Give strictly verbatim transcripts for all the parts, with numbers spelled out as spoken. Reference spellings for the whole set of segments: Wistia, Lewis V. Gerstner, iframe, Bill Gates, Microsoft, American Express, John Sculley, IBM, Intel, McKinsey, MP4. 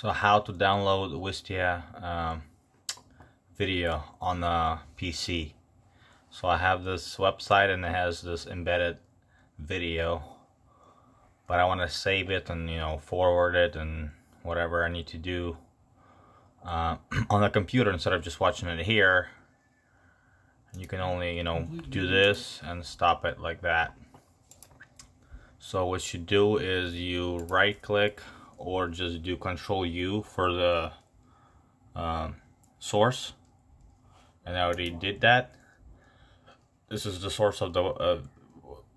So how to download Wistia um, video on the P C. So I have this website and it has this embedded video, but I want to save it and, you know, forward it and whatever I need to do uh, on the computer instead of just watching it here. And you can only, you know, do this and stop it like that. So what you do is you right click or just do control U for the um, source, and I already did that. This is the source of the uh,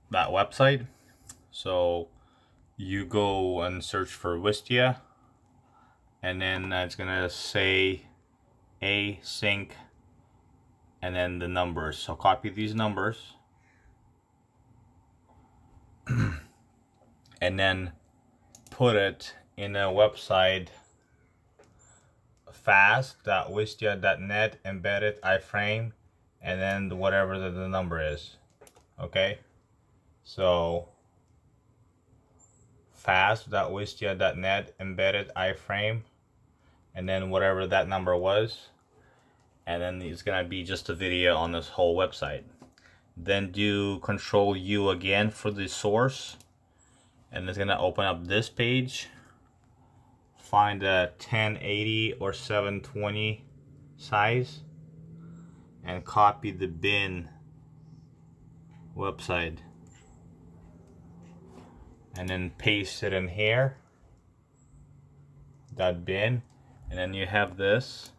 that website, so you go and search for Wistia, and then it's gonna say async and then the numbers, so copy these numbers and then put it in a website fast dot wistia dot net embedded iframe, and then whatever the, the number is. Okay, so fast dot wistia dot net embedded iframe, and then whatever that number was, and then it's gonna be just a video on this whole website. Then do control U again for the source, and it's gonna open up this page. Find a ten eighty or seven twenty size and copy the bin website and then paste it in here, that bin, and then you have this,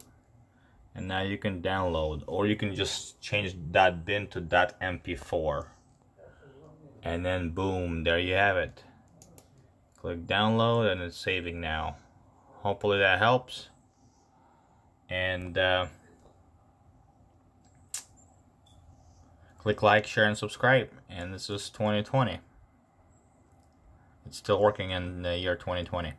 and now you can download, or you can just change that bin to that M P four, and then boom, there you have it. Click download and it's saving now. Hopefully that helps, and uh, click like, share, and subscribe. And this is twenty twenty. It's still working in the year twenty twenty.